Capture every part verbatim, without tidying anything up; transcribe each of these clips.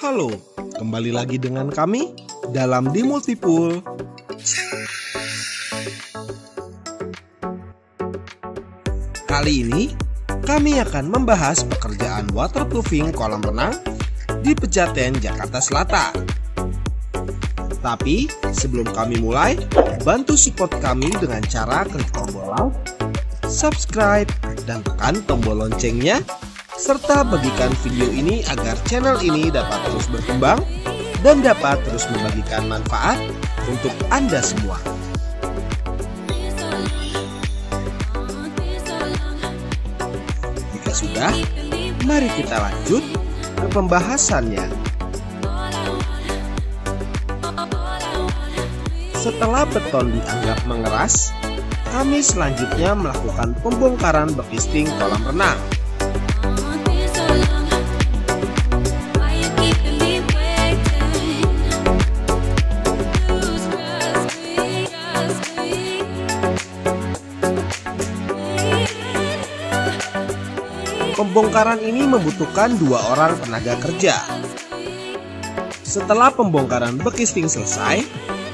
Halo, kembali lagi dengan kami dalam Dimulti Pool. Kali ini kami akan membahas pekerjaan waterproofing kolam renang di Pejaten, Jakarta Selatan. Tapi sebelum kami mulai, bantu support kami dengan cara klik tombol like, subscribe, dan tekan tombol loncengnya, serta bagikan video ini agar channel ini dapat terus berkembang dan dapat terus membagikan manfaat untuk Anda semua. Jika sudah, mari kita lanjut ke pembahasannya. Setelah beton dianggap mengeras, kami selanjutnya melakukan pembongkaran bekisting kolam renang. Pembongkaran ini membutuhkan dua orang tenaga kerja. Setelah pembongkaran bekisting selesai,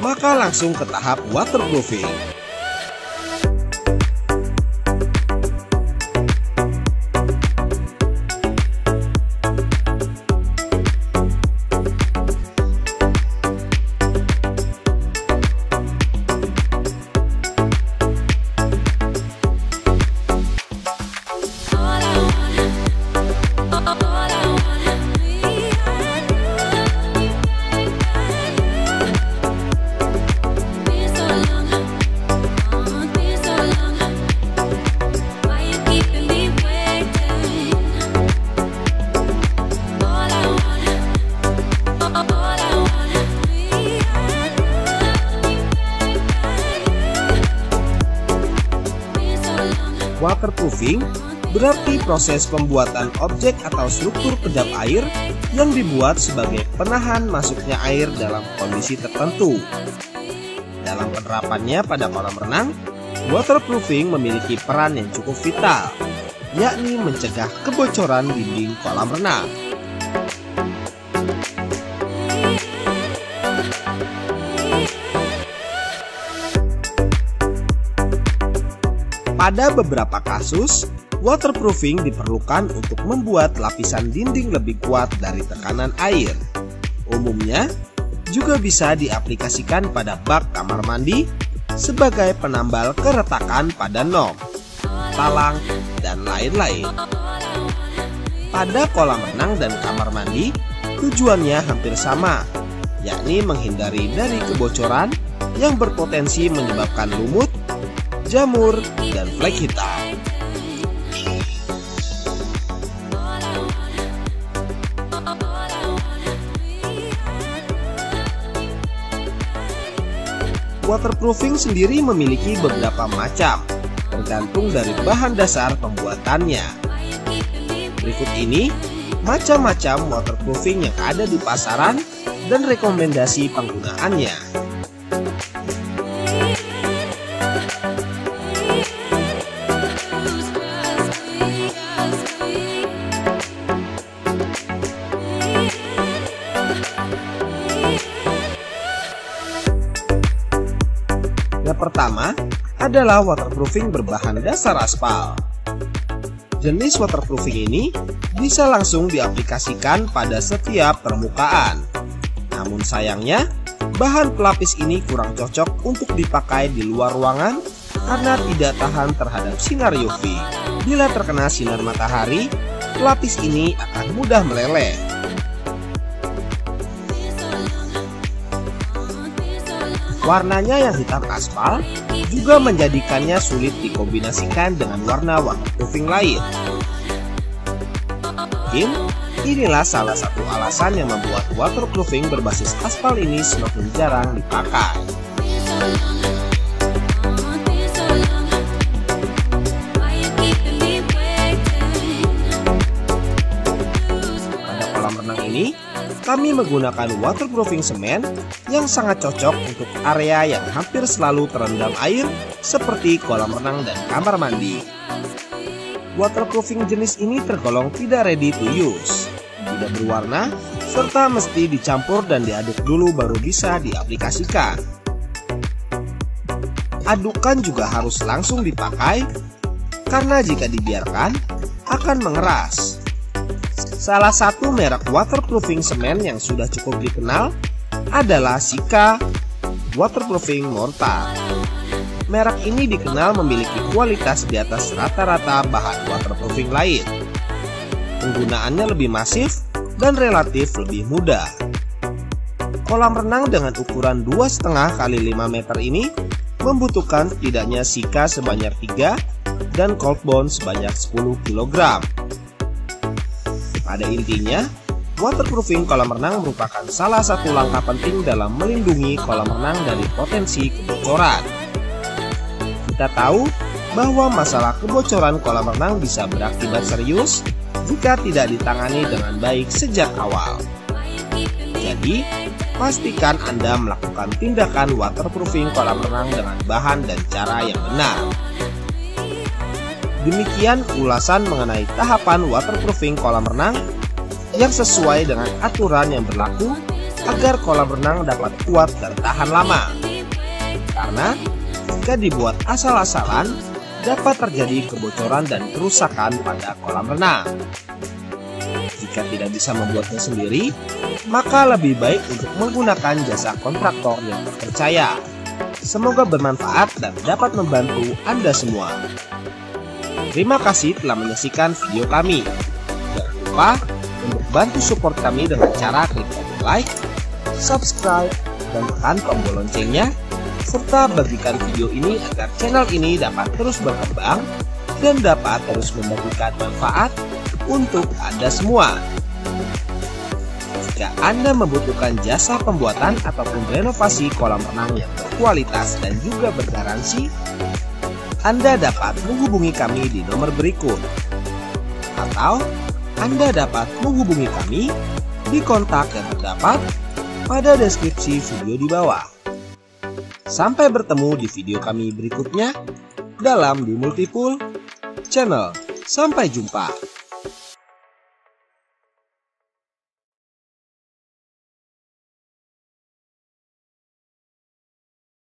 maka langsung ke tahap waterproofing. Waterproofing berarti proses pembuatan objek atau struktur kedap air yang dibuat sebagai penahan masuknya air dalam kondisi tertentu. Dalam penerapannya pada kolam renang, waterproofing memiliki peran yang cukup vital, yakni mencegah kebocoran dinding kolam renang. Pada beberapa kasus, waterproofing diperlukan untuk membuat lapisan dinding lebih kuat dari tekanan air. Umumnya, juga bisa diaplikasikan pada bak kamar mandi sebagai penambal keretakan pada nom, talang, dan lain-lain. Pada kolam renang dan kamar mandi, tujuannya hampir sama, yakni menghindari dari kebocoran yang berpotensi menyebabkan lumut, jamur, dan flek hitam. Waterproofing sendiri memiliki beberapa macam, tergantung dari bahan dasar pembuatannya. Berikut ini macam-macam waterproofing yang ada di pasaran dan rekomendasi penggunaannya. Pertama adalah waterproofing berbahan dasar aspal. Jenis waterproofing ini bisa langsung diaplikasikan pada setiap permukaan. Namun sayangnya, bahan pelapis ini kurang cocok untuk dipakai di luar ruangan karena tidak tahan terhadap sinar U V. Bila terkena sinar matahari, pelapis ini akan mudah meleleh. Warnanya yang hitam aspal juga menjadikannya sulit dikombinasikan dengan warna waterproofing lain. Mungkin inilah salah satu alasan yang membuat waterproofing berbasis aspal ini semakin jarang dipakai. Pada kolam renang ini, kami menggunakan waterproofing semen yang sangat cocok untuk area yang hampir selalu terendam air seperti kolam renang dan kamar mandi. Waterproofing jenis ini tergolong tidak ready to use, tidak berwarna, serta mesti dicampur dan diaduk dulu baru bisa diaplikasikan. Adukan juga harus langsung dipakai, karena jika dibiarkan akan mengeras. Salah satu merek waterproofing semen yang sudah cukup dikenal adalah Sika Waterproofing Mortar. Merek ini dikenal memiliki kualitas di atas rata-rata bahan waterproofing lain. Penggunaannya lebih masif dan relatif lebih mudah. Kolam renang dengan ukuran dua koma lima kali lima meter ini membutuhkan setidaknya sika sebanyak tiga dan coldbond sebanyak sepuluh kilogram. Pada intinya, waterproofing kolam renang merupakan salah satu langkah penting dalam melindungi kolam renang dari potensi kebocoran. Kita tahu bahwa masalah kebocoran kolam renang bisa berakibat serius jika tidak ditangani dengan baik sejak awal. Jadi, pastikan Anda melakukan tindakan waterproofing kolam renang dengan bahan dan cara yang benar. Demikian ulasan mengenai tahapan waterproofing kolam renang yang sesuai dengan aturan yang berlaku agar kolam renang dapat kuat dan tahan lama. Karena jika dibuat asal-asalan, dapat terjadi kebocoran dan kerusakan pada kolam renang. Jika tidak bisa membuatnya sendiri, maka lebih baik untuk menggunakan jasa kontraktor yang terpercaya. Semoga bermanfaat dan dapat membantu Anda semua. Terima kasih telah menyaksikan video kami. Jangan lupa untuk bantu support kami dengan cara klik like, subscribe, dan tekan tombol loncengnya, serta bagikan video ini agar channel ini dapat terus berkembang dan dapat terus memberikan manfaat untuk Anda semua. Jika Anda membutuhkan jasa pembuatan ataupun renovasi kolam renang yang berkualitas dan juga bergaransi, Anda dapat menghubungi kami di nomor berikut. Atau Anda dapat menghubungi kami di kontak yang terdapat pada deskripsi video di bawah. Sampai bertemu di video kami berikutnya dalam Dimulti Pool Channel. Sampai jumpa.